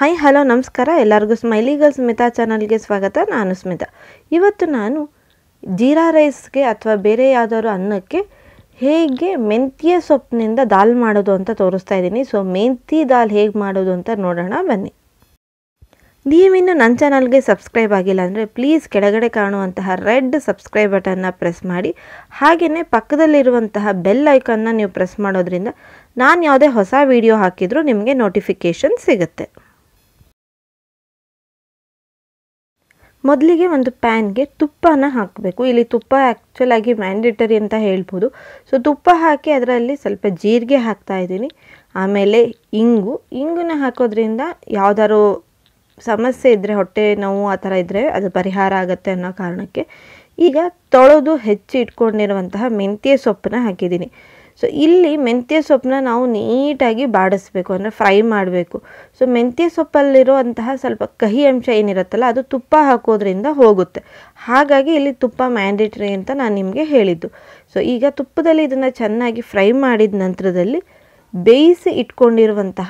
hi hello ನಮಸ್ಕಾರ ಎಲ್ಲರಿಗೂ smiley girl Smita ಚಾನೆಲ್ಗೆ ಸ್ವಾಗತ ನಾನು ಸ್ಮಿತಾ ಇವತ್ತು ನಾನು ಜೀರಾ ರೈಸ್ಗೆ ಅಥವಾ ಬೇರೆ ಯಾದಾದರೂ ಅನ್ನಕ್ಕೆ ಹೇಗೆ ಮೆಂತ್ಯ ಸೊಪ್ಪಿನಿಂದ ದಾಲ್ ಮಾಡೋದು ಅಂತ ತೋರಿಸ್ತಾ ಇದೀನಿ ಸೋ ಮೆಂತಿ ದಾಲ್ ಹೇಗೆ ಮಾಡೋದು ಅಂತ ನೋಡೋಣ ಬನ್ನಿ ನೀವು ಇನ್ನೂ ನನ್ನ ಚಾನೆಲ್ಗೆ ಸಬ್ಸ್ಕ್ರೈಬ್ ಆಗಿಲ್ಲ ಅಂದ್ರೆ please ಕೆಳಗಡೆ ಕಾಣುವಂತಹ ರೆಡ್ ಸಬ್ಸ್ಕ್ರೈಬ್ ಬಟನ್ ಅನ್ನು ಪ್ರೆಸ್ ಮಾಡಿ ಹಾಗೇನೇ ಪಕ್ಕದಲ್ಲಿ ಇರುವಂತಹ ಬೆಲ್ ಐಕಾನ್ ಅನ್ನು ನೀವು ಪ್ರೆಸ್ ಮಾಡೋದ್ರಿಂದ ನಾನು ಯಾವುದೇ ಹೊಸ ವಿಡಿಯೋ ಹಾಕಿದ್ರೂ ನಿಮಗೆ ನೋಟಿಫಿಕೇಶನ್ ಸಿಗುತ್ತೆ ಮೊದಲಿಗೆ ಒಂದು pan ಗೆ ತುಪ್ಪನ ಹಾಕಬೇಕು ಇಲ್ಲಿ ತುಪ್ಪ actually ಆಗಿ mandatory ಅಂತ ಹೇಳಬಹುದು ಸೋ ತುಪ್ಪ ಹಾಕಿ ಅದರಲ್ಲಿ ಸ್ವಲ್ಪ ಜೀರಿಗೆ ಹಾಕ್ತಾ ಇದೀನಿ ಆಮೇಲೆ ಇಂಗುನ ಹಾಕೋದ್ರಿಂದ ಯಾವದಾರೋ ಸಮಸ್ಯೆ ಇದ್ರೆ ಹೊಟ್ಟೆ ನೋವು ಆ ತರ ಇದ್ರೆ ಅದು ಪರಿಹಾರ ಆಗುತ್ತೆ ಅನ್ನೋ ಕಾರಣಕ್ಕೆ ಈಗ ತೊಳೆದು ಹೆಚ್ಚಿ ಇಟ್ಕೊಂಡಿರುವಂತಹ ಮೆಂತ್ಯ ಸೊಪ್ಪನ್ನ ಹಾಕಿದೀನಿ So, ಇಲ್ಲಿ ಮೆಂತ್ಯ ಸೊಪ್ಪನ್ನ ನಾವು ನೀಟಾಗಿ ಬಾಡಿಸಬೇಕು ಅಂದ್ರೆ ಫ್ರೈ ಮಾಡಬೇಕು ಸೋ ಮೆಂತ್ಯ ಸೊಪ್ಪಲ್ಲಿ ಇರುವಂತ ಸ್ವಲ್ಪ ಕಹಿ ಅಂಶ ಏನಿರುತ್ತಲ್ಲ ಅದು ತುಪ್ಪ ಹಾಕೋದ್ರಿಂದ ಹೋಗುತ್ತೆ ಹಾಗಾಗಿ ಇಲ್ಲಿ ತುಪ್ಪ ಮ್ಯಾಂಡೇಟರಿ ಅಂತ ನಾನು ನಿಮಗೆ ಹೇಳಿದ್ದು ಸೋ ಈಗ ತುಪ್ಪದಲ್ಲಿ ಇದನ್ನ ಚೆನ್ನಾಗಿ ಫ್ರೈ ಮಾಡಿದ ನಂತರದಲ್ಲಿ ಬೇಯಿಸಿ ಇಟ್ಕೊಂಡಿರುವಂತ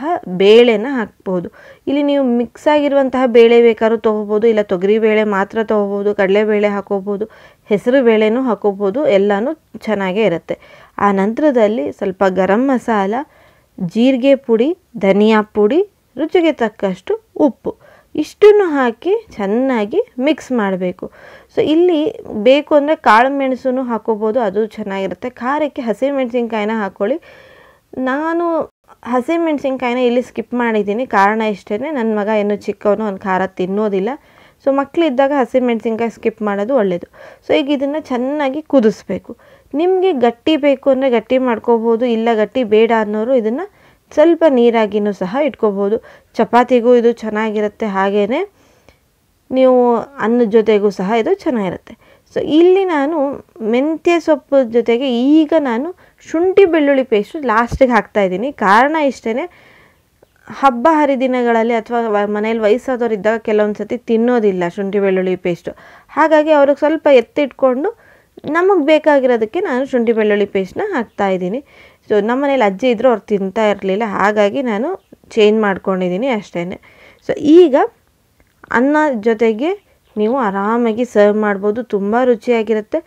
ಬೇಳೆನ ಹಾಕಬಹುದು ಇಲ್ಲಿ ನೀವು ಮಿಕ್ಸ್ ಆಗಿರುವಂತ ಬೇಳೆ ಬೇಕಾದರೂ ತಗೋಬಹುದು ಇಲ್ಲ ತೊಗರಿ ಬೇಳೆ ಮಾತ್ರ ತಗೋಬಹುದು ಕಡಲೆ ಬೇಳೆ ಹಾಕಬಹುದು ಹೆಸರು ಬೇಳೆನೂ ಹಾಕಬಹುದು ಎಲ್ಲಾನು ಚೆನ್ನಾಗಿ ಇರುತ್ತೆ ಆ ನಂತರದಲ್ಲಿ ಸ್ವಲ್ಪ ಗರಂ ಮಸಾಲಾ ಜೀರಿಗೆ ಪುಡಿ ಧನಿಯಾ ಪುಡಿ ರುಚಿಗೆ ತಕ್ಕಷ್ಟು ಉಪ್ಪು ಇಷ್ಟನ್ನು ಹಾಕಿ ಚೆನ್ನಾಗಿ ಮಿಕ್ಸ್ ಮಾಡಬೇಕು ಸೋ ಇಲ್ಲಿ ಬೇಕು ಅಂದ್ರೆ ಕಾಳು ಮೆಣಸುನು ಹಾಕಬಹುದು ಅದು ಚೆನ್ನಾಗಿರುತ್ತೆ ಖಾರಕ್ಕೆ ಹಸಿ ಮೆಣಸಿನಕಾಯಿನ ಹಾಕೊಳ್ಳಿ ನಾನು ಹಸಿ ಮೆಣಸಿನಕಾಯಿನ ಇಲ್ಲಿ ಸ್ಕಿಪ್ ಮಾಡಿದೀನಿ ಕಾರಣ ಇಷ್ಟೇನೆ ನನ್ನ ಮಗ ಏನು ಚಿಕ್ಕವನು ಅವನು ಖಾರ ತಿನ್ನೋದಿಲ್ಲ ಸೋ ಮಕ್ಕಳು ಇದ್ದಾಗ ಹಸಿ ಮೆಣಸಿನಕಾಯಿ ಸ್ಕಿಪ್ ಮಾಡೋದು ಒಳ್ಳೆಯದು ಸೋ ಈಗ ಇದನ್ನ ಚೆನ್ನಾಗಿ ಕುದಿಸಬೇಕು ನಿಮಗೆ ಗಟ್ಟಿ ಬೇಕು ಅಂದ್ರೆ ಗಟ್ಟಿ ಮಾಡ್ಕೊಬಹುದು ಇಲ್ಲ ಗಟ್ಟಿ ಬೇಡ ಅನ್ನೋರು ಇದನ್ನ ಸ್ವಲ್ಪ ನೀರಾಗಿನೂ ಸಹ ಇಟ್ಕೊಬಹುದು ಚಪಾತಿಗೂ ಇದು ಚೆನ್ನಾಗಿರುತ್ತೆ ಹಾಗೇನೇ ನೀವು ಅನ್ನ ಜೊತೆಗೂ ಸಹ ಇದು ಚೆನ್ನಾಗಿರುತ್ತೆ ಸೋ ಇಲ್ಲಿ ನಾನು ಮೆಂತ್ಯ ಸೊಪ್ಪು ಜೊತೆಗೆ ಈಗ ನಾನು ಶುಂಠಿ ಬೆಳ್ಳುಳ್ಳಿ ಪೇಸ್ಟ್ ಲಾಸ್ಟ್ ಗೆ ಹಾಕ್ತಾ ಇದೀನಿ ಕಾರಣ ಇಷ್ಟೇನೆ ಹಬ್ಬ ಹರಿದಿನಗಳಲ್ಲಿ ಅಥವಾ ಮನೆಯಲ್ಲಿ ವಯಸ್ಸಾದವರು ಇದ್ದಾಗ ಕೆಲವೊಂದು ಸತಿ ತಿನ್ನೋದಿಲ್ಲ ಶುಂಠಿ ಬೆಳ್ಳುಳ್ಳಿ ಪೇಸ್ಟ್ ಹಾಗಾಗಿ ಅವರಿಗೆ ಸ್ವಲ್ಪ ಎತ್ತಿಟ್ಕೊಂಡು ನಮಗೆ ಬೇಕಾಗಿರೋದಕ್ಕೆ ನಾನು ಶುಂಠಿ ಬೆಳ್ಳುಳ್ಳಿ ಪೇಸ್ಟ್ ನ ಹಾಕ್ತಾ ಇದೀನಿ ಸೋ ನಮ್ಮ ಮನೆಯಲ್ಲಿ ಅಜ್ಜಿ ಇದ್ರು ಅವರು ತಿಂತಾ ಇರಲಿಲ್ಲ ಹಾಗಾಗಿ ನಾನು ಚೇಂಜ್ ಮಾಡ್ಕೊಂಡಿದ್ದೀನಿ ಅಷ್ಟೇನೆ ಸೋ ಈಗ ಅನ್ನ ಜೊತೆಗೆ ನೀವು ಆರಾಮಾಗಿ ಸರ್ವ್ ಮಾಡಬಹುದು ತುಂಬಾ ರುಚಿಯಾಗಿರುತ್ತೆ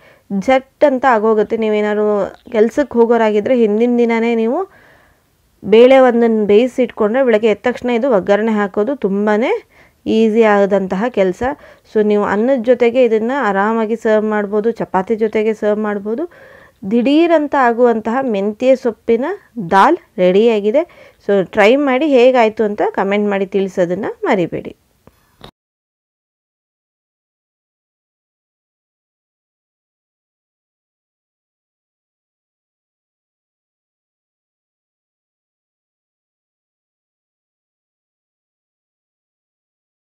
ಜಟ್ ಅಂತ ಆಗೋಗುತ್ತೆ ನೀವು ಏನಾದರೂ ಕೆಲಸಕ್ಕೆ ಹೋಗೋರಾಗಿದ್ರೆ ಹಿಂದಿನ ದಿನನೇ ನೀವು ಬೇಳೆ ಒಂದನ್ನ ಬೇಯಿಸಿ ಇಟ್ಕೊಂಡ್ರೆ ಬೆಳಗ್ಗೆ ಎದ್ದ ತಕ್ಷಣ ಇದು ಒಗ್ಗರಣೆ ಹಾಕೋದು ತುಂಬಾನೇ ಈಜಿ ಆದಂತ ಕೆಲಸ ಸೋ ನೀವು ಅನ್ನದ ಜೊತೆಗೆ ಇದನ್ನ ಆರಾಮಾಗಿ ಸರ್ವ್ ಮಾಡಬಹುದು ಚಪಾತಿ ಜೊತೆಗೆ ಸರ್ವ್ ಮಾಡಬಹುದು ದಿಢೀರಂತ ಆಗುವಂತ ಮೆಂತ್ಯ ಸೊಪ್ಪಿನ ದಾಲ್ ರೆಡಿ ಆಗಿದೆ ಸೋ ಟ್ರೈ ಮಾಡಿ ಹೇಗಾಯ್ತು ಅಂತ ಕಮೆಂಟ್ ಮಾಡಿ ತಿಳಿಸೋದನ್ನ ಮರಿಬೇಡಿ